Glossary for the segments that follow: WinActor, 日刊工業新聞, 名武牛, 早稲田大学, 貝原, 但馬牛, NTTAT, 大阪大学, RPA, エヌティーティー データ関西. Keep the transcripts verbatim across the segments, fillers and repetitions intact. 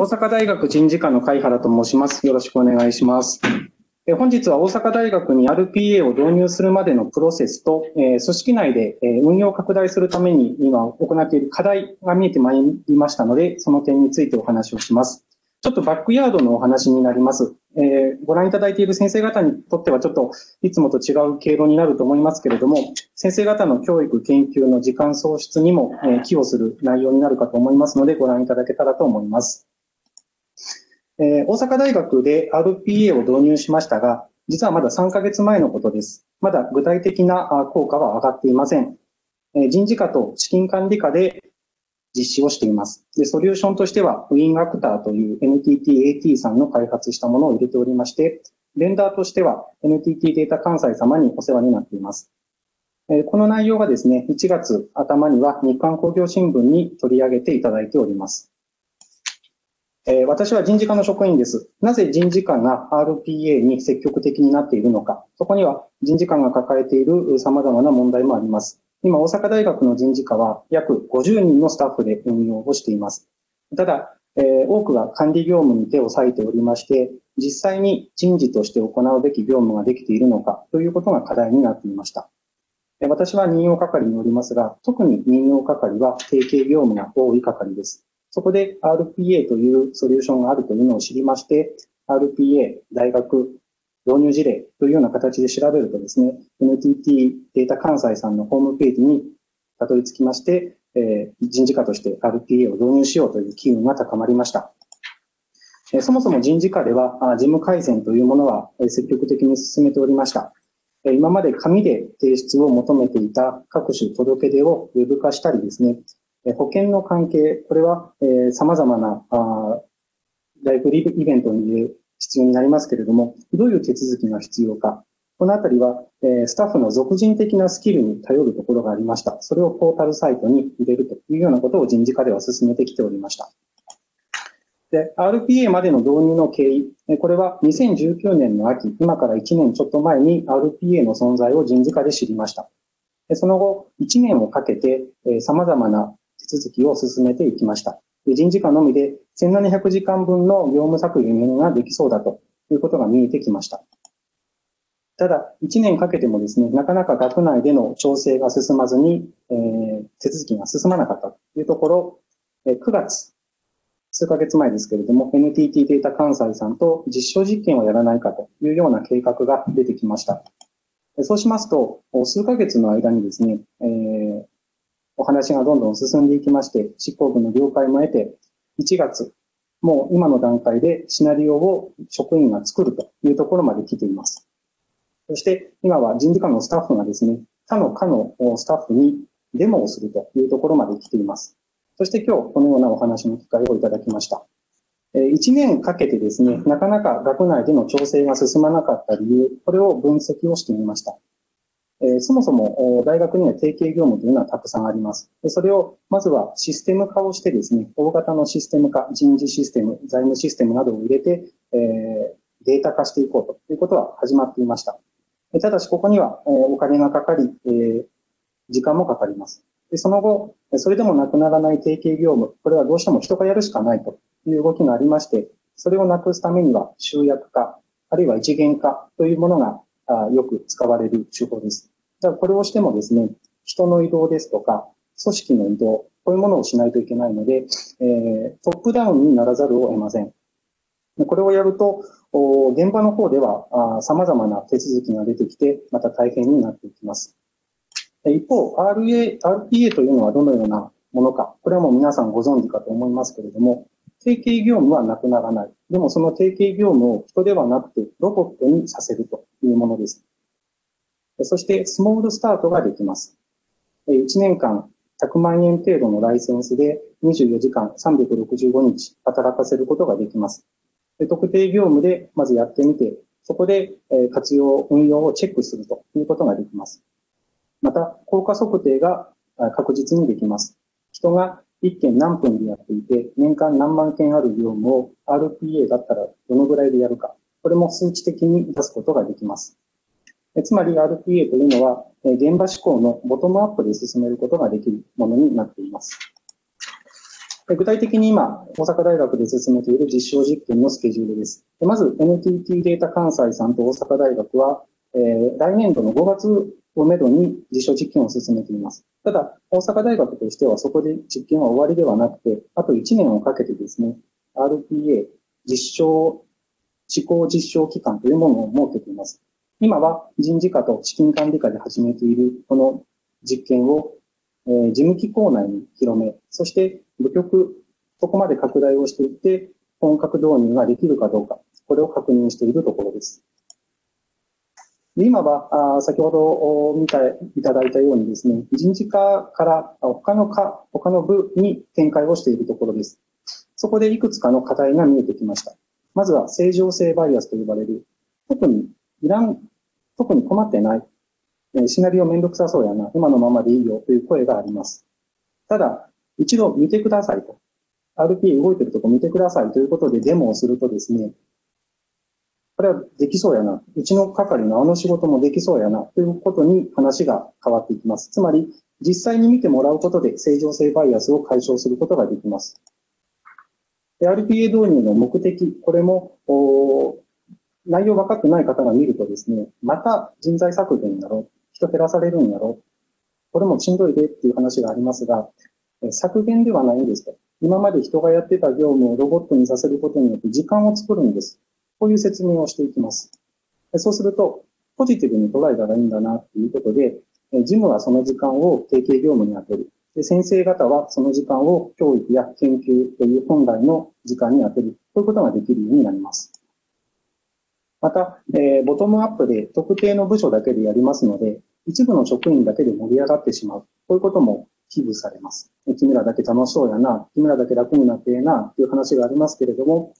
大阪大学人事課の貝原と申します。よろしくお願いします。本日は大阪大学に アールピーエー を導入するまでのプロセスと、組織内で運用を拡大するために今行っている課題が見えてまいりましたので、その点についてお話をします。ちょっとバックヤードのお話になります。えー、ご覧いただいている先生方にとってはちょっといつもと違う経路になると思いますけれども、先生方の教育研究の時間創出にも、えー、寄与する内容になるかと思いますので、ご覧いただけたらと思います。えー、大阪大学で アールピーエー を導入しましたが、実はまださんかげつまえのことです。まだ具体的な効果は上がっていません。えー、人事課と資金管理課で実施をしています。で、ソリューションとしては WinActor という エヌティーティーエーティー さんの開発したものを入れておりまして、ベンダーとしては エヌティーティー データ関西様にお世話になっています。えー、この内容がですね、いちがつあたまには日刊工業新聞に取り上げていただいております。えー、私は人事課の職員です。なぜ人事課が アールピーエー に積極的になっているのか、そこには人事課が抱えている様々な問題もあります。今、大阪大学の人事課は約ごじゅうにんのスタッフで運用をしています。ただ、えー、多くが管理業務に手を割いておりまして、実際に人事として行うべき業務ができているのかということが課題になっていました。私は任用係におりますが、特に任用係は定型業務が多い係です。そこで アールピーエー というソリューションがあるというのを知りまして、アールピーエー、大学、導入事例というような形で調べるとですね、エヌティーティー データ関西さんのホームページにたどり着きまして、えー、人事課として アールピーエー を導入しようという機運が高まりました。えー、そもそも人事課では事務改善というものは積極的に進めておりました。えー、今まで紙で提出を求めていた各種届け出をウェブ化したりですね、えー、保険の関係、これは、えー、様々なあライブイベントに必要になりますけれども、どういう手続きが必要か。このあたりは、えー、スタッフの俗人的なスキルに頼るところがありました。それをポータルサイトに入れるというようなことを人事課では進めてきておりました。で、アールピーエー までの導入の経緯、これはにせんじゅうきゅうねんの秋、今からいちねんちょっと前に アールピーエー の存在を人事課で知りました。その後、いちねんをかけて、えー、様々な手続きを進めていきました。人事課のみでせんななひゃくじかんぶんの業務削減ができそうだということが見えてきました。ただ、いちねんかけてもですね、なかなか学内での調整が進まずに、えー、手続きが進まなかったというところ、くがつ、数ヶ月前ですけれども、エヌティーティー データ関西さんと実証実験をやらないかというような計画が出てきました。そうしますと、数ヶ月の間にですね、えーお話がどんどん進んでいきまして、執行部の了解も得て、いちがつ、もう今の段階でシナリオを職員が作るというところまで来ています。そして、今は人事課のスタッフがですね、他の課のスタッフにデモをするというところまで来ています。そして今日、このようなお話の機会をいただきました。いちねんかけてですね、なかなか学内での調整が進まなかった理由、これを分析をしてみました。そもそも大学には定型業務というのはたくさんあります。それをまずはシステム化をしてですね、大型のシステム化、人事システム、財務システムなどを入れてデータ化していこうということは始まっていました。ただしここにはお金がかかり、時間もかかります。その後、それでもなくならない定型業務、これはどうしても人がやるしかないという動きがありまして、それをなくすためには集約化、あるいは一元化というものがよく使われる手法です。だからこれをしてもですね、人の移動ですとか、組織の移動、こういうものをしないといけないので、えー、トップダウンにならざるを得ません。これをやると、現場の方では様々な手続きが出てきて、また大変になっていきます。一方、アールピーエー というのはどのようなものか、これはもう皆さんご存知かと思いますけれども、定型業務はなくならない。でもその定型業務を人ではなくてロボットにさせるというものです。そしてスモールスタートができます。いちねんかんひゃくまんえん程度のライセンスでにじゅうよじかんさんびゃくろくじゅうごにち働かせることができます。特定業務でまずやってみて、そこで活用、運用をチェックするということができます。また、効果測定が確実にできます。人がいっけん何分でやっていて、年間何万件ある業務を アールピーエー だったらどのぐらいでやるか、これも数値的に出すことができます。つまり アールピーエー というのは、現場志向のボトムアップで進めることができるものになっています。具体的に今、大阪大学で進めている実証実験のスケジュールです。まず、エヌティーティー データ関西さんと大阪大学は、えー、来年度のごがつをめどに実証実験を進めています。ただ、大阪大学としてはそこで実験は終わりではなくて、あといちねんをかけてですね、アールピーエー、実証、施行実証期間というものを設けています。今は人事課と資金管理課で始めているこの実験を事務機構内に広め、そして部局、そこまで拡大をしていって、本格導入ができるかどうか、これを確認しているところです。今は、先ほど見ていただいたようにですね、人事課から他の課、他の部に展開をしているところです。そこでいくつかの課題が見えてきました。まずは正常性バイアスと呼ばれる、特にいらん、特に困ってない、シナリオめんどくさそうやな、今のままでいいよという声があります。ただ、一度見てくださいと、アールピーエー 動いてるとこ見てくださいということでデモをするとですね、これはできそうやな、うちの係のあの仕事もできそうやなということに話が変わっていきます。つまり、実際に見てもらうことで正常性バイアスを解消することができます。アールピーエー 導入の目的、これも、内容分かってない方が見るとですね、また人材削減だろう、人減らされるんだろう、これもしんどいでっていう話がありますが、削減ではないんですと。今まで人がやってた業務をロボットにさせることによって時間を作るんです。こういう説明をしていきます。そうすると、ポジティブに捉えたらいいんだなっていうことで、事務はその時間を提携業務に充てる。で、先生方はその時間を教育や研究という本来の時間に充てる。こういうことができるようになります。また、えー、ボトムアップで特定の部署だけでやりますので、一部の職員だけで盛り上がってしまう。こういうことも危惧されます。君らだけ楽しそうやな、君らだけ楽になってえな、という話がありますけれども、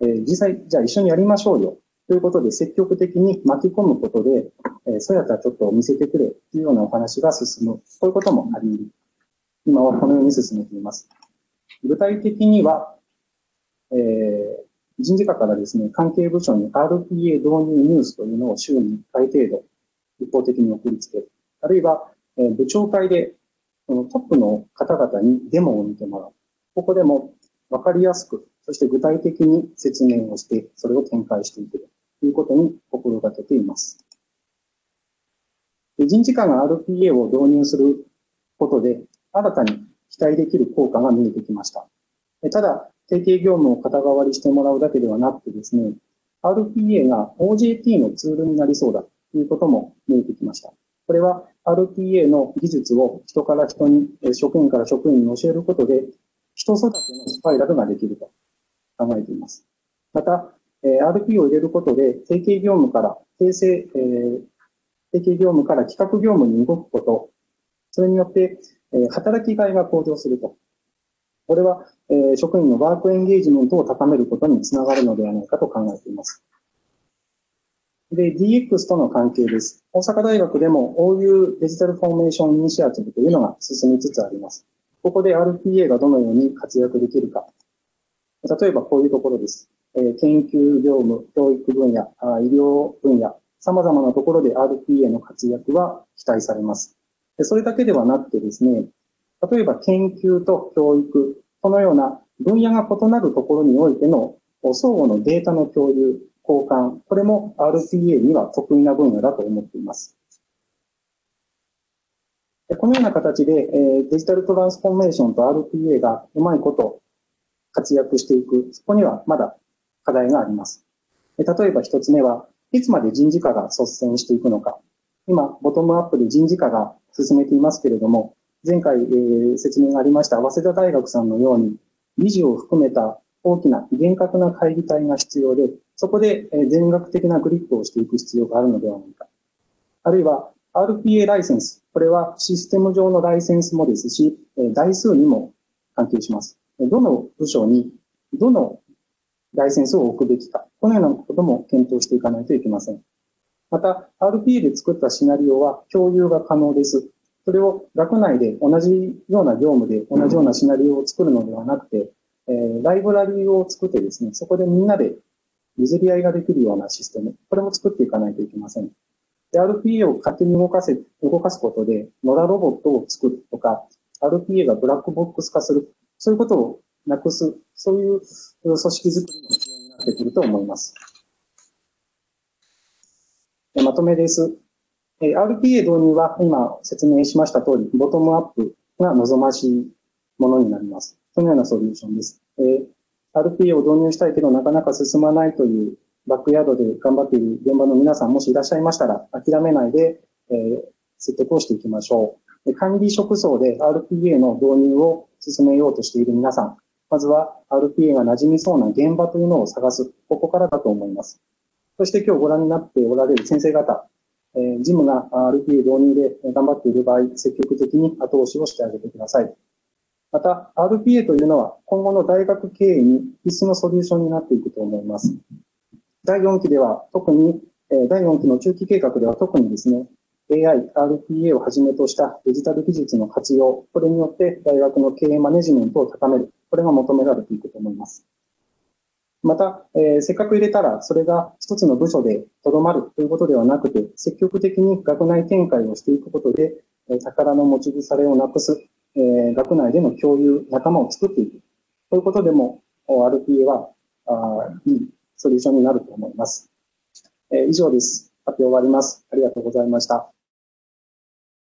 えー、実際、じゃあ一緒にやりましょうよ。ということで、積極的に巻き込むことで、えー、そうやったらちょっと見せてくれ、というようなお話が進む。こういうこともあり得る。今はこのように進めています。具体的には、えー人事課からですね、関係部署に アールピーエー 導入ニュースというのを週にいっかい程度一方的に送りつける。あるいは、部長会でトップの方々にデモを見てもらう。ここでも分かりやすく、そして具体的に説明をして、それを展開していくということに心がけています。人事課が アールピーエー を導入することで、新たに期待できる効果が見えてきました。ただ、提携業務を肩代わりしてもらうだけではなくてですね、アールピーエー が オージェーティー のツールになりそうだということも見えてきました。これは アールピーエー の技術を人から人に、職員から職員に教えることで、人育てのスパイラルができると考えています。また、アールピーエー を入れることで、提携業務から、訂正、提携業務から企画業務に動くこと、それによって働きがいが向上すると。これは、えー、職員のワークエンゲージメントを高めることにつながるのではないかと考えています。で、ディーエックス との関係です。大阪大学でも オーユー デジタルフォーメーションイニシアチブというのが進みつつあります。ここで アールピーエー がどのように活躍できるか。例えばこういうところです。えー、研究業務、教育分野、医療分野、様々なところで アールピーエー の活躍は期待されます。で、それだけではなくてですね、例えば研究と教育、このような分野が異なるところにおいての相互のデータの共有、交換、これも アールピーエー には得意な分野だと思っています。このような形でデジタルトランスフォーメーションと アールピーエー がうまいこと活躍していく、そこにはまだ課題があります。例えば一つ目はいつまで人事課が率先していくのか。今、ボトムアップで人事課が進めていますけれども、前回、えー、説明がありました早稲田大学さんのように理事を含めた大きな厳格な会議体が必要で、そこで、えー、全額的なグリップをしていく必要があるのではないか。あるいは アールピーエー ライセンス、これはシステム上のライセンスもですし、えー、台数にも関係します。どの部署にどのライセンスを置くべきか、このようなことも検討していかないといけません。また アールピーエー で作ったシナリオは共有が可能です。それを学内で同じような業務で同じようなシナリオを作るのではなくて、えー、ライブラリーを作ってですね、そこでみんなで譲り合いができるようなシステム、これも作っていかないといけません。で、アールピーエー を勝手に動かせ、動かすことで、野良ロボットを作るとか、アールピーエー がブラックボックス化する、そういうことをなくす、そういう組織づくりも必要になってくると思います。まとめです。アールピーエー 導入は今説明しました通り、ボトムアップが望ましいものになります。そのようなソリューションです。アールピーエー を導入したいけどなかなか進まないというバックヤードで頑張っている現場の皆さん、もしいらっしゃいましたら、諦めないで説得をしていきましょう。管理職層で アールピーエー の導入を進めようとしている皆さん、まずは アールピーエー が馴染みそうな現場というのを探す、ここからだと思います。そして今日ご覧になっておられる先生方、ジムが アールピーエー 導入で頑張っている場合、積極的に後押しをしてあげてください。また、アールピーエー というのは今後の大学経営に必須のソリューションになっていくと思います。だいよんきでは特に、だいよんきの中期計画では特にですね、エーアイ、アールピーエー をはじめとしたデジタル技術の活用、これによって大学の経営マネジメントを高める、これが求められていくと思います。また、えー、せっかく入れたら、それが一つの部署でとどまるということではなくて、積極的に学内展開をしていくことで、えー、宝の持ち腐れをなくす、えー、学内での共有、仲間を作っていく。ということでも、アールピーエー は、あいいソリューションになると思います。えー、以上です。発表終わります。ありがとうございました。